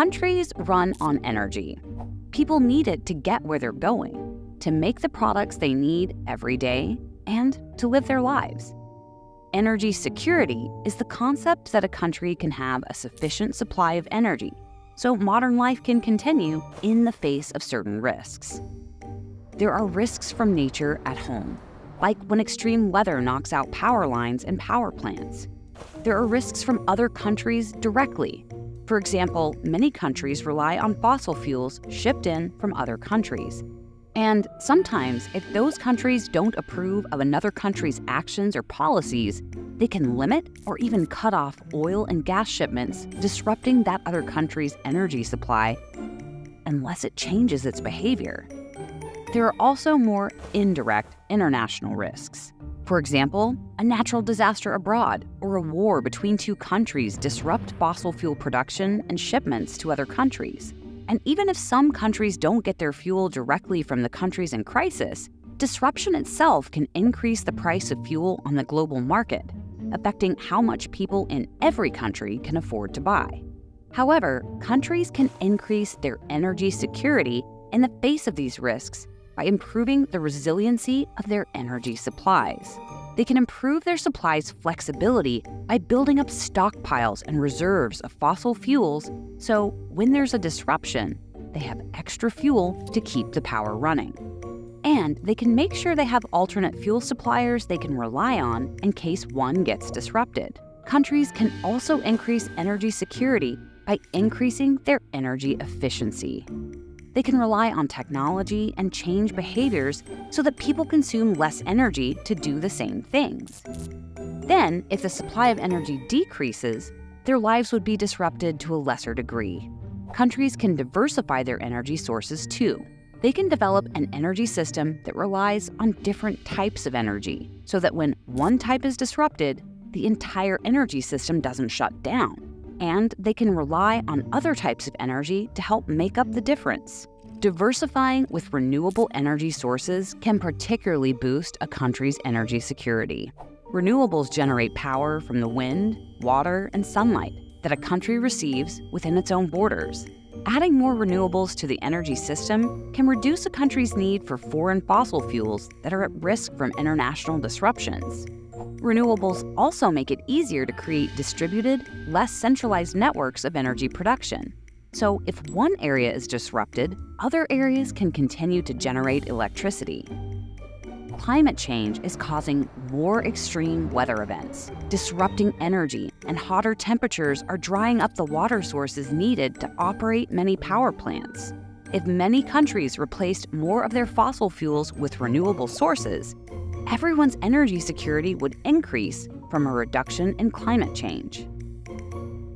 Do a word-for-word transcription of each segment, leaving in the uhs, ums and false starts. Countries run on energy. People need it to get where they're going, to make the products they need every day, and to live their lives. Energy security is the concept that a country can have a sufficient supply of energy so modern life can continue in the face of certain risks. There are risks from nature at home, like when extreme weather knocks out power lines and power plants. There are risks from other countries directly. For example, many countries rely on fossil fuels shipped in from other countries. And sometimes, if those countries don't approve of another country's actions or policies, they can limit or even cut off oil and gas shipments, disrupting that other country's energy supply, unless it changes its behavior. There are also more indirect international risks. For example, a natural disaster abroad or a war between two countries disrupt fossil fuel production and shipments to other countries. And even if some countries don't get their fuel directly from the countries in crisis, disruption itself can increase the price of fuel on the global market, affecting how much people in every country can afford to buy. However, countries can increase their energy security in the face of these risks by improving the resiliency of their energy supplies. They can improve their supplies' flexibility by building up stockpiles and reserves of fossil fuels so when there's a disruption, they have extra fuel to keep the power running. And they can make sure they have alternate fuel suppliers they can rely on in case one gets disrupted. Countries can also increase energy security by increasing their energy efficiency. They can rely on technology and change behaviors so that people consume less energy to do the same things. Then, if the supply of energy decreases, their lives would be disrupted to a lesser degree. Countries can diversify their energy sources too. They can develop an energy system that relies on different types of energy so that when one type is disrupted, the entire energy system doesn't shut down. And they can rely on other types of energy to help make up the difference. Diversifying with renewable energy sources can particularly boost a country's energy security. Renewables generate power from the wind, water, and sunlight that a country receives within its own borders. Adding more renewables to the energy system can reduce a country's need for foreign fossil fuels that are at risk from international disruptions. Renewables also make it easier to create distributed, less centralized networks of energy production. So if one area is disrupted, other areas can continue to generate electricity. Climate change is causing more extreme weather events, disrupting energy, and hotter temperatures are drying up the water sources needed to operate many power plants. If many countries replaced more of their fossil fuels with renewable sources, everyone's energy security would increase from a reduction in climate change.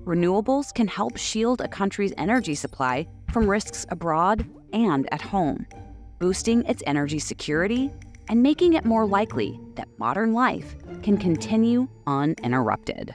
Renewables can help shield a country's energy supply from risks abroad and at home, boosting its energy security and making it more likely that modern life can continue uninterrupted.